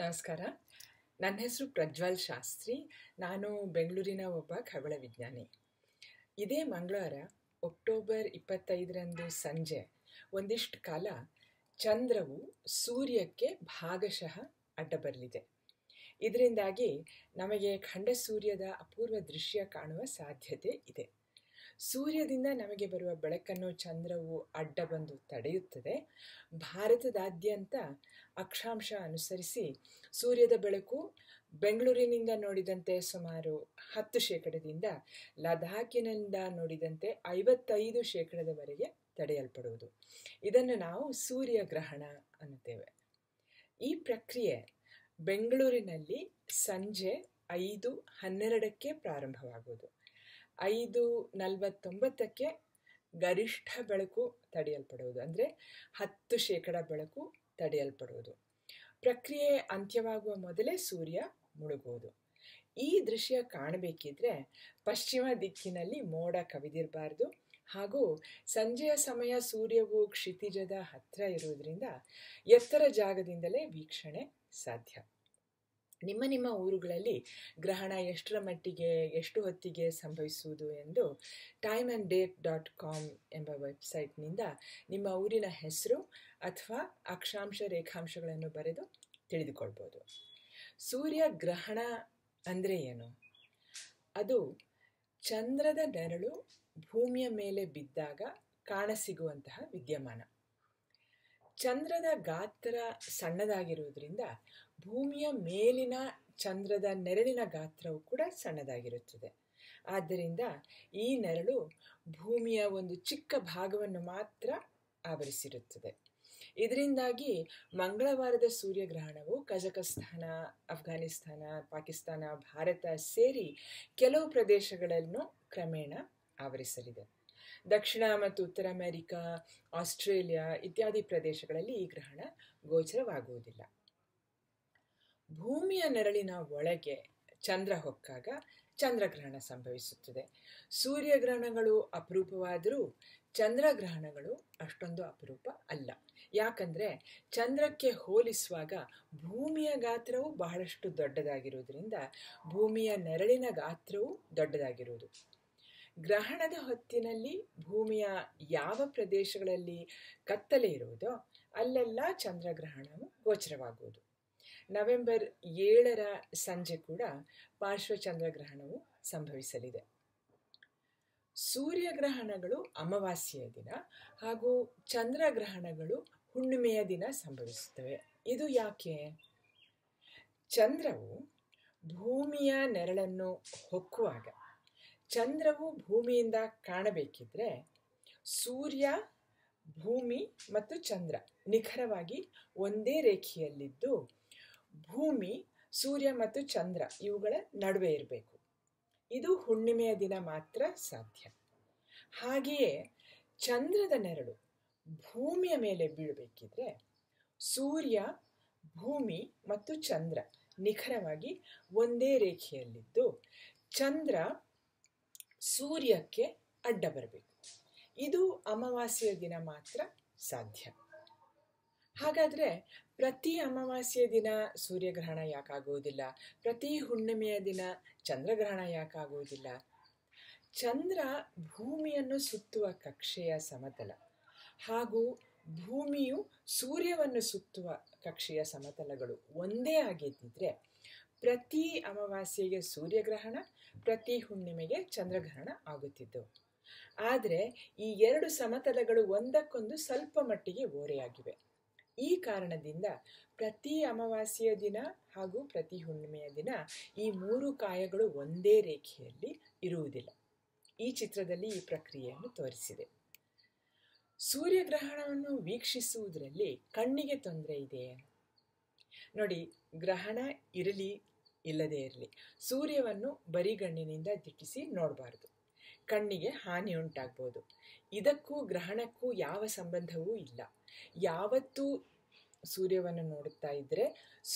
ನಮಸ್ಕಾರ ನನ್ನ ಹೆಸರು ಪ್ರಜ್ವಲ್ ಶಾಸ್ತ್ರಿ ನಾನು ಬೆಂಗಳೂರಿನ ಒಬ್ಬ ಖಗೋಳ ವಿಜ್ಞಾನಿ ಇದೇ ಮಂಗಳವಾರ ಅಕ್ಟೋಬರ್ 25ರಂದು ಸಂಜೆ ಒಂದಿಷ್ಟು ಕಾಲ ಚಂದ್ರವು ಸೂರ್ಯಕ್ಕೆ ಭಾಗಶಃ ಅಡ್ಡ ಬರಲಿದೆ ಇದರಿಂದಾಗಿ ನಮಗೆ ಖಂಡ ಸೂರ್ಯದ ಅಪೂರ್ವ ದೃಶ್ಯ ಕಾಣುವ ಸಾಧ್ಯತೆ ಇದೆ ಸೂರ್ಯದಿಂದ ನಮಗೆ ಬರುವ ಬೆಳಕನ್ನು ಚಂದ್ರವು ಅಡ್ಡ ಬಂದು ತಡೆಯುತ್ತದೆ ಭಾರತದಾದ್ಯಂತ ಅಕ್ಷಾಂಶ ಅನುಸರಿಸಿ ಸೂರ್ಯದ ಬೆಳಕು ಬೆಂಗಳೂರಿನಿಂದ ನೋಡಿದಂತೆ ಸುಮಾರು 10% ಲದಾಖಿನಿಂದ ನೋಡಿದಂತೆ 55% ತಡೆಯಲ್ಪಡುವುದು ಇದನ್ನು ನಾವು ಸೂರ್ಯಗ್ರಹಣ ಅನ್ನುತ್ತೇವೆ ಈ ಪ್ರಕ್ರಿಯೆ ಬೆಂಗಳೂರಿನಲ್ಲಿ ಸಂಜೆ 5:12ಕ್ಕೆ ಪ್ರಾರಂಭವಾಗುವುದು 5:49ಕ್ಕೆ ಗರಿಷ್ಠ ಬೆಳಕು ತಡೆಯಲ್ಪಡುವುದು ಅಂದರೆ 10% ಬೆಳಕು ತಡೆಯಲ್ಪಡುವುದು ಪ್ರಕ್ರಿಯೆ ಅಂತ್ಯವಾಗುವ ಮೊದಲೇ ಸೂರ್ಯ ಮುಳುಗುವುದು ಈ ದೃಶ್ಯ ಕಾಣಬೇಕಿದ್ರೆ ಪಶ್ಚಿಮ ದಿಕ್ಕಿನಲ್ಲಿ ಮೋಡ ಕವಿದಿರಬಾರ್ದು ಹಾಗೂ ಸಂಜೆಯ ಸಮಯ ಸೂರ್ಯವು ಕ್ಷಿತಿಜದ ಹತ್ತಿರ ಇರುವುದರಿಂದ ಎತ್ತರ ಜಾಗದಿಂದಲೇ ವೀಕ್ಷಣೆ ಸಾಧ್ಯ ನಿಮ್ಮ ಊರುಗಳಲ್ಲಿ ಗ್ರಹಣ ಎಷ್ಟರ ಮಟ್ಟಿಗೆ ಎಷ್ಟು ಹೊತ್ತಿಗೆ ಸಂಭವಿಸುವುದು ಎಂದು timeanddate.com ಎಂಬ ವೆಬ್ಸೈಟ್ನಿಂದ ನಿಮ್ಮ ಊರಿನ ಹೆಸರು ಅಥವಾ ಅಕ್ಷಾಂಶ ರೇಖಾಂಶಗಳನ್ನು ಬರೆದು ತಿಳಿದುಕೊಳ್ಬೋದು ಸೂರ್ಯ ಗ್ರಹಣ ಅಂದರೆ ಏನು ಅದು ಚಂದ್ರದ ನೆರಳು ಭೂಮಿಯ ಮೇಲೆ ಬಿದ್ದಾಗ ಕಾಣಸಿಗುವಂತಹ ವಿದ್ಯಮಾನ ಚಂದ್ರದ ಗಾತ್ರ ಸಣ್ಣದಾಗಿರುವುದರಿಂದ ಭೂಮಿಯ ಮೇಲಿನ ಚಂದ್ರದ ನೆರಳಿನ ಗಾತ್ರವು ಕೂಡ ಸಣ್ಣದಾಗಿರುತ್ತದೆ ಆದ್ದರಿಂದ ಈ ನೆರಳು ಭೂಮಿಯ ಒಂದು ಚಿಕ್ಕ ಭಾಗವನ್ನು ಮಾತ್ರ ಆವರಿಸಿರುತ್ತದೆ ಇದರಿಂದಾಗಿ ಮಂಗಳವಾರದ ಸೂರ್ಯಗ್ರಹಣವು ಕಜಕಸ್ತಾನ ಅಫ್ಘಾನಿಸ್ತಾನ ಪಾಕಿಸ್ತಾನ ಭಾರತ ಸೇರಿ ಕೆಲವು ಪ್ರದೇಶಗಳನ್ನು ಕ್ರಮೇಣ ಆವರಿಸಲಿದೆ ದಕ್ಷಿಣ ಮತ್ತು ಉತ್ತರ ಅಮೆರಿಕಾ ಆಸ್ಟ್ರೇಲಿಯಾ ಇತ್ಯಾದಿ ಪ್ರದೇಶಗಳಲ್ಲಿ ಈ ಗ್ರಹಣ ಗೋಚರವಾಗುವುದಿಲ್ಲ ಭೂಮಿಯ ನೆರಳಿನ ಒಳಗೆ ಚಂದ್ರ ಹೊಕ್ಕಾಗ ಚಂದ್ರಗ್ರಹಣ ಸಂಭವಿಸುತ್ತದೆ ಸೂರ್ಯಗ್ರಹಣಗಳು ಅಪರೂಪವಾದರೂ ಚಂದ್ರಗ್ರಹಣಗಳು ಅಷ್ಟೊಂದು ಅಪರೂಪ ಅಲ್ಲ ಯಾಕಂದರೆ ಚಂದ್ರಕ್ಕೆ ಹೋಲಿಸುವಾಗ ಭೂಮಿಯ ಗಾತ್ರವು ಬಹಳಷ್ಟು ದೊಡ್ಡದಾಗಿರುವುದರಿಂದ ಭೂಮಿಯ ನೆರಳಿನ ಗಾತ್ರವು ದೊಡ್ಡದಾಗಿರುವುದು ಗ್ರಹಣದ ಹೊತ್ತಿನಲ್ಲಿ ಭೂಮಿಯ ಯಾವ ಪ್ರದೇಶಗಳಲ್ಲಿ ಕತ್ತಲೆ ಇರುವುದೋ ಅಲ್ಲೆಲ್ಲ ಚಂದ್ರಗ್ರಹಣವು ಗೋಚರವಾಗುವುದು ನವೆಂಬರ್ 7ರ ಸಂಜೆ ಕೂಡ ಪಾರ್ಶ್ವಚಂದ್ರಗ್ರಹಣವು ಸಂಭವಿಸಲಿದೆ ಸೂರ್ಯಗ್ರಹಣಗಳು ಅಮಾವಾಸ್ಯೆಯ ದಿನ ಹಾಗೂ ಚಂದ್ರಗ್ರಹಣಗಳು ಹುಣ್ಣಿಮೆಯ ದಿನ ಸಂಭವಿಸುತ್ತವೆ ಇದು ಯಾಕೆ ಚಂದ್ರವು ಭೂಮಿಯ ನೆರಳನ್ನು ಹೊಕ್ಕುವಾಗ ಚಂದ್ರವು ಭೂಮಿಯಿಂದ ಕಾಣಬೇಕಿದ್ರೆ ಸೂರ್ಯ ಭೂಮಿ ಮತ್ತು ಚಂದ್ರ ನಿಖರವಾಗಿ ಒಂದೇ ರೇಖೆಯಲ್ಲಿದ್ದು ಭೂಮಿ ಸೂರ್ಯ ಮತ್ತು ಚಂದ್ರ ಇವುಗಳ ನಡುವೆ ಇರಬೇಕು ಇದು ಹುಣ್ಣಿಮೆಯ ದಿನ ಮಾತ್ರ ಸಾಧ್ಯ ಹಾಗೆಯೇ ಚಂದ್ರದ ನೆರಳು ಭೂಮಿಯ ಮೇಲೆ ಬೀಳಬೇಕಿದ್ರೆ ಸೂರ್ಯ ಭೂಮಿ ಮತ್ತು ಚಂದ್ರ ನಿಖರವಾಗಿ ಒಂದೇ ರೇಖೆಯಲ್ಲಿದ್ದು ಚಂದ್ರ ಸೂರ್ಯಕ್ಕೆ ಅಡ್ಡ ಬರಬೇಕು ಇದು ಅಮಾವಾಸ್ಯೆಯ ದಿನ ಮಾತ್ರ ಸಾಧ್ಯ ಹಾಗಾದರೆ ಪ್ರತಿ ಅಮಾವಾಸ್ಯೆಯ ದಿನ ಸೂರ್ಯಗ್ರಹಣ ಯಾಕಾಗುವುದಿಲ್ಲ ಪ್ರತಿ ಹುಣ್ಣಿಮೆಯ ದಿನ ಚಂದ್ರಗ್ರಹಣ ಯಾಕಾಗುವುದಿಲ್ಲ ಚಂದ್ರ ಭೂಮಿಯನ್ನು ಸುತ್ತುವ ಕಕ್ಷೆಯ ಸಮತಲ ಹಾಗೂ ಭೂಮಿಯು ಸೂರ್ಯವನ್ನು ಸುತ್ತುವ ಕಕ್ಷೆಯ ಸಮತಲಗಳು ಒಂದೇ ಆಗಿದ್ದಿದ್ರೆ ಪ್ರತಿ ಅಮಾವಾಸ್ಯೆಗೆ ಸೂರ್ಯಗ್ರಹಣ ಪ್ರತಿ ಹುಣ್ಣಿಮೆಗೆ ಚಂದ್ರಗ್ರಹಣ ಆಗುತ್ತಿದ್ದವು ಆದರೆ ಈ ಎರಡು ಸಮತಲಗಳು ಒಂದಕ್ಕೊಂದು ಸ್ವಲ್ಪ ಮಟ್ಟಿಗೆ ಓರೆಯಾಗಿವೆ ಈ ಕಾರಣದಿಂದ ಪ್ರತಿ ಅಮಾವಾಸ್ಯೆಯ ದಿನ ಹಾಗೂ ಪ್ರತಿ ಹುಣ್ಣಿಮೆಯ ದಿನ ಈ ಮೂರು ಕಾಯಗಳು ಒಂದೇ ರೇಖೆಯಲ್ಲಿ ಇರುವುದಿಲ್ಲ ಈ ಚಿತ್ರದಲ್ಲಿ ಈ ಪ್ರಕ್ರಿಯೆಯನ್ನು ತೋರಿಸಿದೆ ಸೂರ್ಯಗ್ರಹಣವನ್ನು ವೀಕ್ಷಿಸುವುದರಲ್ಲಿ ಕಣ್ಣಿಗೆ ತೊಂದರೆ ಇದೆಯೇ ನೋಡಿ ಗ್ರಹಣ ಇರಲಿ ಇಲ್ಲದೇ ಇರಲಿ ಸೂರ್ಯವನ್ನು ಬರಿಗಣ್ಣಿನಿಂದ ದಿಟ್ಟಿಸಿ ನೋಡಬಾರ್ದು ಕಣ್ಣಿಗೆ ಹಾನಿ ಉಂಟಾಗ್ಬೋದು ಇದಕ್ಕೂ ಗ್ರಹಣಕ್ಕೂ ಯಾವ ಸಂಬಂಧವೂ ಇಲ್ಲ ಯಾವತ್ತೂ ಸೂರ್ಯವನ್ನು ನೋಡುತ್ತಾ ಇದ್ದರೆ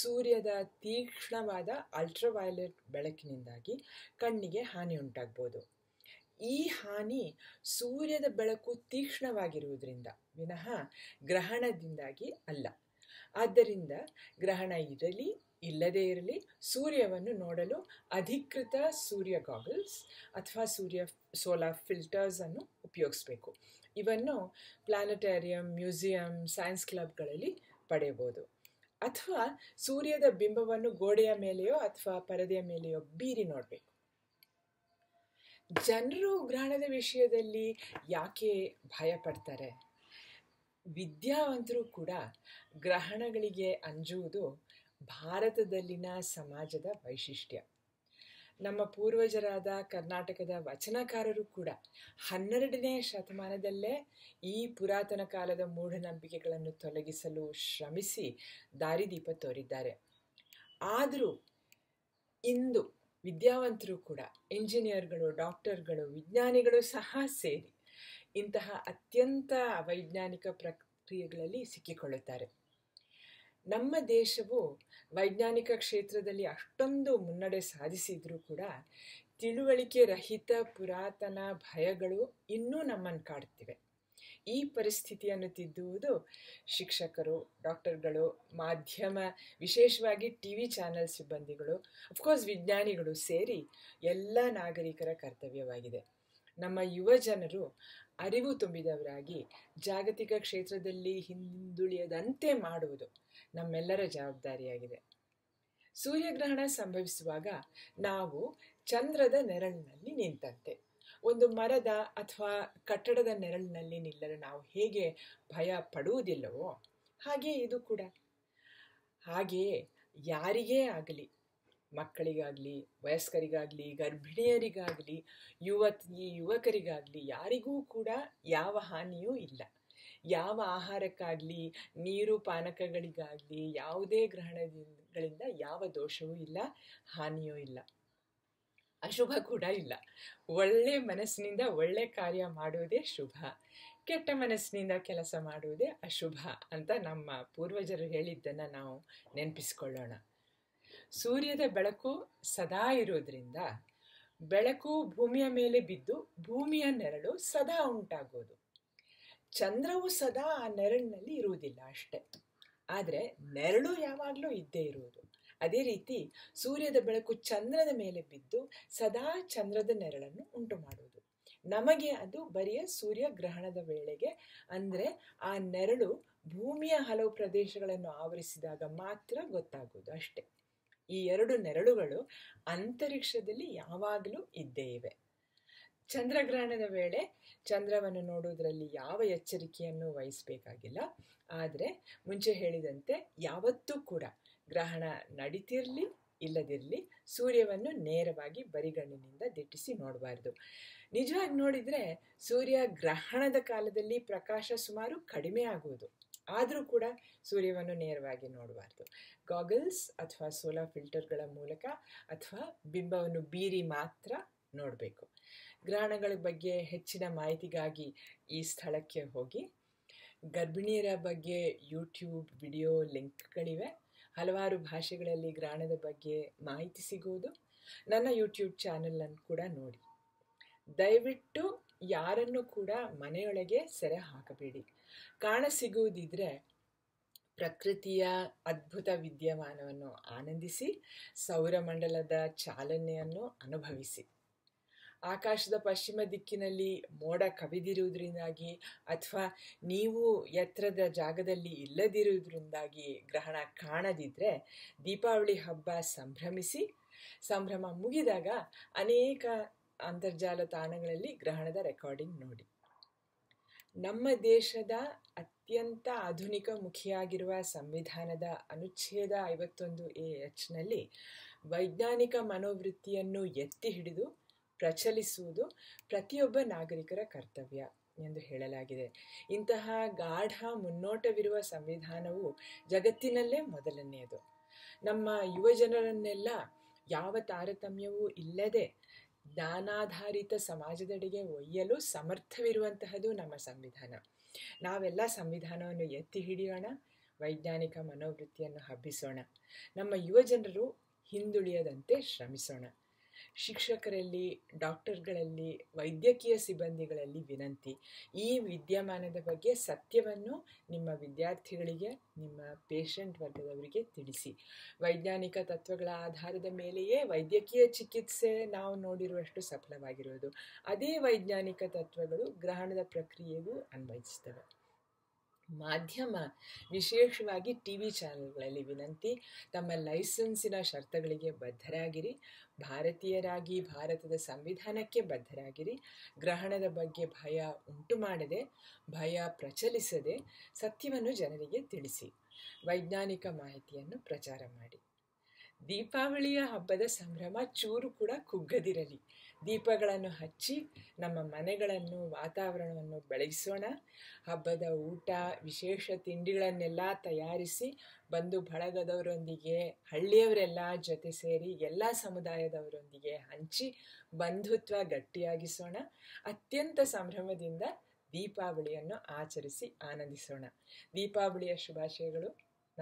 ಸೂರ್ಯದ ತೀಕ್ಷ್ಣವಾದ ಅಲ್ಟ್ರಾವೈಲೆಟ್ ಬೆಳಕಿನಿಂದಾಗಿ ಕಣ್ಣಿಗೆ ಹಾನಿ ಉಂಟಾಗ್ಬೋದು ಈ ಹಾನಿ ಸೂರ್ಯದ ಬೆಳಕು ತೀಕ್ಷ್ಣವಾಗಿರುವುದರಿಂದ ವಿನಃ ಗ್ರಹಣದಿಂದಾಗಿ ಅಲ್ಲ ಆದ್ದರಿಂದ ಗ್ರಹಣ ಇರಲಿ ಇಲ್ಲದೇ ಇರಲಿ ಸೂರ್ಯವನ್ನು ನೋಡಲು ಅಧಿಕೃತ ಸೂರ್ಯ ಗಾಗಲ್ಸ್ ಅಥವಾ ಸೂರ್ಯ ಸೋಲಾರ್ ಫಿಲ್ಟರ್ಸನ್ನು ಉಪಯೋಗಿಸಬೇಕು. ಇವನ್ನು ಪ್ಲಾನೆಟೇರಿಯಂ, ಮ್ಯೂಸಿಯಂ, ಸೈನ್ಸ್ ಕ್ಲಬ್ಗಳಲ್ಲಿ ಪಡೆಯಬಹುದು. ಅಥವಾ ಸೂರ್ಯದ ಬಿಂಬವನ್ನು ಗೋಡೆಯ ಮೇಲೆಯೋ ಅಥವಾ ಪರದೆಯ ಮೇಲೆಯೋ ಬೀರಿ ನೋಡಬೇಕು. ಜನರು ಗ್ರಹಣದ ವಿಷಯದಲ್ಲಿ ಯಾಕೆ ಭಯ ಪಡ್ತಾರೆ? ವಿದ್ಯಾವಂತರು ಕೂಡ ಗ್ರಹಣಗಳಿಗೆ ಅಂಜುವುದು ಭಾರತದಲ್ಲಿನ ಸಮಾಜದ ವೈಶಿಷ್ಟ್ಯ. ನಮ್ಮ ಪೂರ್ವಜರಾದ ಕರ್ನಾಟಕದ ವಚನಕಾರರು ಕೂಡ 12ನೇ ಶತಮಾನದಲ್ಲೇ ಈ ಪುರಾತನ ಕಾಲದ ಮೂಢನಂಬಿಕೆಗಳನ್ನು ತೊಲಗಿಸಲು ಶ್ರಮಿಸಿ ದಾರಿದೀಪ ತೋರಿದ್ದಾರೆ. ಆದರೂ ಇಂದು ವಿದ್ಯಾವಂತರು ಕೂಡ, ಇಂಜಿನಿಯರ್ಗಳು, ಡಾಕ್ಟರ್ಗಳು, ವಿಜ್ಞಾನಿಗಳು ಸಹ ಸೇರಿ ಇಂತಹ ಅತ್ಯಂತ ಅವೈಜ್ಞಾನಿಕ ಪ್ರಕ್ರಿಯೆಗಳಲ್ಲಿ ಸಿಕ್ಕಿಕೊಳ್ಳುತ್ತಾರೆ. ನಮ್ಮ ದೇಶವು ವೈಜ್ಞಾನಿಕ ಕ್ಷೇತ್ರದಲ್ಲಿ ಅಷ್ಟೊಂದು ಮುನ್ನಡೆ ಸಾಧಿಸಿದ್ರೂ ಕೂಡ ತಿಳುವಳಿಕೆ ರಹಿತ ಪುರಾತನ ಭಯಗಳು ಇನ್ನೂ ನಮ್ಮನ್ನು ಕಾಡುತ್ತಿವೆ. ಈ ಪರಿಸ್ಥಿತಿಯನ್ನು ತಿದ್ದುವುದು ಶಿಕ್ಷಕರು, ಡಾಕ್ಟರ್ಗಳು, ಮಾಧ್ಯಮ, ವಿಶೇಷವಾಗಿ ಟಿವಿ ಚಾನೆಲ್ ಸಿಬ್ಬಂದಿಗಳು, ಅಫ್ಕೋರ್ಸ್ ವಿಜ್ಞಾನಿಗಳು ಸೇರಿ ಎಲ್ಲ ನಾಗರಿಕರ ಕರ್ತವ್ಯವಾಗಿದೆ. ನಮ್ಮ ಯುವ ಜನರು ಅರಿವು ತುಂಬಿದವರಾಗಿ ಜಾಗತಿಕ ಕ್ಷೇತ್ರದಲ್ಲಿ ಹಿಂದುಳಿಯದಂತೆ ಮಾಡುವುದು ನಮ್ಮೆಲ್ಲರ ಜವಾಬ್ದಾರಿಯಾಗಿದೆ. ಸೂರ್ಯಗ್ರಹಣ ಸಂಭವಿಸುವಾಗ ನಾವು ಚಂದ್ರದ ನೆರಳಿನಲ್ಲಿ ನಿಂತಂತೆ, ಒಂದು ಮರದ ಅಥವಾ ಕಟ್ಟಡದ ನೆರಳಿನಲ್ಲಿ ನಿಲ್ಲಲು ನಾವು ಹೇಗೆ ಭಯ ಪಡುವುದಿಲ್ಲವೋ ಹಾಗೆಯೇ ಇದು ಕೂಡ. ಹಾಗೆಯೇ ಯಾರಿಗೇ ಆಗಲಿ, ಮಕ್ಕಳಿಗಾಗಲಿ, ವಯಸ್ಕರಿಗಾಗಲಿ, ಗರ್ಭಿಣಿಯರಿಗಾಗಲಿ, ಯುವಕರಿಗಾಗಲಿ, ಯಾರಿಗೂ ಕೂಡ ಯಾವ ಹಾನಿಯೂ ಇಲ್ಲ. ಯಾವ ಆಹಾರಕ್ಕಾಗಲಿ, ನೀರು ಪಾನಕಗಳಿಗಾಗಲಿ, ಯಾವುದೇ ಗ್ರಹಣಗಳಿಂದ ಯಾವ ದೋಷವೂ ಇಲ್ಲ, ಹಾನಿಯೂ ಇಲ್ಲ, ಅಶುಭ ಕೂಡ ಇಲ್ಲ. ಒಳ್ಳೆ ಮನಸ್ಸಿನಿಂದ ಒಳ್ಳೆ ಕಾರ್ಯ ಮಾಡುವುದೇ ಶುಭ, ಕೆಟ್ಟ ಮನಸ್ಸಿನಿಂದ ಕೆಲಸ ಮಾಡುವುದೇ ಅಶುಭ ಅಂತ ನಮ್ಮ ಪೂರ್ವಜರು ಹೇಳಿದ್ದನ್ನು ನಾವು ನೆನಪಿಸಿಕೊಳ್ಳೋಣ. ಸೂರ್ಯದ ಬೆಳಕು ಸದಾ ಇರೋದ್ರಿಂದ ಬೆಳಕು ಭೂಮಿಯ ಮೇಲೆ ಬಿದ್ದು ಭೂಮಿಯ ನೆರಳು ಸದಾ ಉಂಟಾಗೋದು. ಚಂದ್ರವು ಸದಾ ಆ ನೆರಳಿನಲ್ಲಿ ಇರುವುದಿಲ್ಲ ಅಷ್ಟೆ, ಆದರೆ ನೆರಳು ಯಾವಾಗಲೂ ಇದ್ದೇ ಇರುವುದು. ಅದೇ ರೀತಿ ಸೂರ್ಯದ ಬೆಳಕು ಚಂದ್ರದ ಮೇಲೆ ಬಿದ್ದು ಸದಾ ಚಂದ್ರದ ನೆರಳನ್ನು ಉಂಟು ಮಾಡುವುದು. ನಮಗೆ ಅದು ಬರಿಯ ಸೂರ್ಯಗ್ರಹಣದ ವೇಳೆಗೆ, ಅಂದರೆ ಆ ನೆರಳು ಭೂಮಿಯ ಹಲವು ಪ್ರದೇಶಗಳನ್ನು ಆವರಿಸಿದಾಗ ಮಾತ್ರ ಗೊತ್ತಾಗುವುದು ಅಷ್ಟೆ. ಈ ಎರಡು ನೆರಳುಗಳು ಅಂತರಿಕ್ಷದಲ್ಲಿ ಯಾವಾಗಲೂ ಇದ್ದೇ ಇವೆ. ಚಂದ್ರಗ್ರಹಣದ ವೇಳೆ ಚಂದ್ರವನ್ನು ನೋಡುವುದರಲ್ಲಿ ಯಾವ ಎಚ್ಚರಿಕೆಯನ್ನು ವಹಿಸಬೇಕಾಗಿಲ್ಲ. ಆದರೆ ಮುಂಚೆ ಹೇಳಿದಂತೆ ಯಾವತ್ತೂ ಕೂಡ ಗ್ರಹಣ ನಡೀತಿರಲಿ ಇಲ್ಲದಿರಲಿ ಸೂರ್ಯವನ್ನು ನೇರವಾಗಿ ಬರಿಗಣ್ಣಿನಿಂದ ದಿಟ್ಟಿಸಿ ನೋಡಬಾರ್ದು. ನಿಜವಾಗಿ ನೋಡಿದರೆ ಸೂರ್ಯ ಗ್ರಹಣದ ಕಾಲದಲ್ಲಿ ಪ್ರಕಾಶ ಸುಮಾರು ಕಡಿಮೆ ಆಗುವುದು, ಆದರೂ ಕೂಡ ಸೂರ್ಯವನ್ನು ನೇರವಾಗಿ ನೋಡಬಾರ್ದು. ಗಾಗಲ್ಸ್ ಅಥವಾ ಸೋಲಾರ್ ಫಿಲ್ಟರ್ಗಳ ಮೂಲಕ ಅಥವಾ ಬಿಂಬವನ್ನು ಬೀರಿ ಮಾತ್ರ ನೋಡಬೇಕು. ಗ್ರಹಣಗಳ ಬಗ್ಗೆ ಹೆಚ್ಚಿನ ಮಾಹಿತಿಗಾಗಿ ಈ ಸ್ಥಳಕ್ಕೆ ಹೋಗಿ. ಗರ್ಭಿಣಿಯರ ಬಗ್ಗೆ ಯೂಟ್ಯೂಬ್ ವಿಡಿಯೋ ಲಿಂಕ್ಗಳಿವೆ. ಹಲವಾರು ಭಾಷೆಗಳಲ್ಲಿ ಗ್ರಹಣದ ಬಗ್ಗೆ ಮಾಹಿತಿ ಸಿಗುವುದು. ನನ್ನ ಯೂಟ್ಯೂಬ್ ಚಾನಲನ್ನು ಕೂಡ ನೋಡಿ. ದಯವಿಟ್ಟು ಯಾರನ್ನು ಕೂಡ ಮನೆಯೊಳಗೆ ಸೆರೆ ಹಾಕಬೇಡಿ. ಕಾಣಸಿಗುವುದಿದ್ರೆ ಪ್ರಕೃತಿಯ ಅದ್ಭುತ ವಿದ್ಯಮಾನವನ್ನು ಆನಂದಿಸಿ, ಸೌರಮಂಡಲದ ಚಾಲನೆಯನ್ನು ಅನುಭವಿಸಿ. ಆಕಾಶದ ಪಶ್ಚಿಮ ದಿಕ್ಕಿನಲ್ಲಿ ಮೋಡ ಕವಿದಿರುವುದರಿಂದಾಗಿ ಅಥವಾ ನೀವು ಎತ್ತರದ ಜಾಗದಲ್ಲಿ ಇಲ್ಲದಿರುವುದರಿಂದಾಗಿ ಗ್ರಹಣ ಕಾಣದಿದ್ದರೆ ದೀಪಾವಳಿ ಹಬ್ಬ ಸಂಭ್ರಮಿಸಿ. ಸಂಭ್ರಮ ಮುಗಿದಾಗ ಅನೇಕ ಅಂತರ್ಜಾಲ ತಾಣಗಳಲ್ಲಿ ಗ್ರಹಣದ ರೆಕಾರ್ಡಿಂಗ್ ನೋಡಿ. ನಮ್ಮ ದೇಶದ ಅತ್ಯಂತ ಆಧುನಿಕ ಮುಖಿಯಾಗಿರುವ ಸಂವಿಧಾನದ ಅನುಚ್ಛೇದ 51A(h)ನಲ್ಲಿ ವೈಜ್ಞಾನಿಕ ಮನೋವೃತ್ತಿಯನ್ನು ಎತ್ತಿ ಹಿಡಿದು ಪ್ರಚಲಿಸುವುದು ಪ್ರತಿಯೊಬ್ಬ ನಾಗರಿಕರ ಕರ್ತವ್ಯ ಎಂದು ಹೇಳಲಾಗಿದೆ. ಇಂತಹ ಗಾಢ ಮುನ್ನೋಟವಿರುವ ಸಂವಿಧಾನವು ಜಗತ್ತಿನಲ್ಲೇ ಮೊದಲನೆಯದು. ನಮ್ಮ ಯುವ ಜನರನ್ನೆಲ್ಲ ಯಾವ ತಾರತಮ್ಯವೂ ಇಲ್ಲದೆ ಜ್ಞಾನಾಧಾರಿತ ಸಮಾಜದೆಡೆಗೆ ಒಯ್ಯಲು ಸಮರ್ಥವಿರುವಂತಹದ್ದು ನಮ್ಮ ಸಂವಿಧಾನ. ನಾವೆಲ್ಲ ಸಂವಿಧಾನವನ್ನು ಎತ್ತಿ ಹಿಡಿಯೋಣ, ವೈಜ್ಞಾನಿಕ ಮನೋವೃತ್ತಿಯನ್ನು ಹಬ್ಬಿಸೋಣ, ನಮ್ಮ ಯುವ ಜನರು ಹಿಂದುಳಿಯದಂತೆ ಶ್ರಮಿಸೋಣ. ಶಿಕ್ಷಕರಲ್ಲಿ, ಡಾಕ್ಟರ್ಗಳಲ್ಲಿ, ವೈದ್ಯಕೀಯ ಸಿಬ್ಬಂದಿಗಳಲ್ಲಿ ವಿನಂತಿ. ಈ ವಿದ್ಯಮಾನದ ಬಗ್ಗೆ ಸತ್ಯವನ್ನು ನಿಮ್ಮ ವಿದ್ಯಾರ್ಥಿಗಳಿಗೆ, ನಿಮ್ಮ ಪೇಷಂಟ್ ವರ್ಗದವರಿಗೆ ತಿಳಿಸಿ. ವೈಜ್ಞಾನಿಕ ತತ್ವಗಳ ಆಧಾರದ ಮೇಲೆಯೇ ವೈದ್ಯಕೀಯ ಚಿಕಿತ್ಸೆ ನಾವು ನೋಡಿರುವಷ್ಟು ಸಫಲವಾಗಿರುವುದು. ಅದೇ ವೈಜ್ಞಾನಿಕ ತತ್ವಗಳು ಗ್ರಹಣದ ಪ್ರಕ್ರಿಯೆಗೂ ಅನ್ವಯಿಸ್ತವೆ. ಮಾಧ್ಯಮ, ವಿಶೇಷವಾಗಿ TV ಚಾನೆಲ್ಗಳಲ್ಲಿ ವಿನಂತಿ. ತಮ್ಮ ಲೈಸೆನ್ಸಿನ ಶರ್ತುಗಳಿಗೆ ಬದ್ಧರಾಗಿರಿ, ಭಾರತೀಯರಾಗಿ ಭಾರತದ ಸಂವಿಧಾನಕ್ಕೆ ಬದ್ಧರಾಗಿರಿ. ಗ್ರಹಣದ ಬಗ್ಗೆ ಭಯ ಉಂಟು ಮಾಡದೆ, ಭಯ ಪ್ರಚಲಿಸದೆ ಸತ್ಯವನ್ನು ಜನರಿಗೆ ತಿಳಿಸಿ. ವೈಜ್ಞಾನಿಕ ಮಾಹಿತಿಯನ್ನು ಪ್ರಚಾರ ಮಾಡಿ. ದೀಪಾವಳಿಯ ಹಬ್ಬದ ಸಂಭ್ರಮ ಚೂರು ಕೂಡ ಕುಗ್ಗದಿರಲಿ. ದೀಪಗಳನ್ನು ಹಚ್ಚಿ ನಮ್ಮ ಮನೆಗಳನ್ನು, ವಾತಾವರಣವನ್ನು ಬೆಳಗಿಸೋಣ. ಹಬ್ಬದ ಊಟ, ವಿಶೇಷ ತಿಂಡಿಗಳನ್ನೆಲ್ಲ ತಯಾರಿಸಿ ಬಂಧು ಬಳಗದವರೊಂದಿಗೆ, ಹಳ್ಳಿಯವರೆಲ್ಲ ಜೊತೆ ಸೇರಿ ಎಲ್ಲ ಸಮುದಾಯದವರೊಂದಿಗೆ ಹಂಚಿ ಬಂಧುತ್ವ ಗಟ್ಟಿಯಾಗಿಸೋಣ. ಅತ್ಯಂತ ಸಂಭ್ರಮದಿಂದ ದೀಪಾವಳಿಯನ್ನು ಆಚರಿಸಿ ಆನಂದಿಸೋಣ. ದೀಪಾವಳಿಯ ಶುಭಾಶಯಗಳು.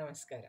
ನಮಸ್ಕಾರ.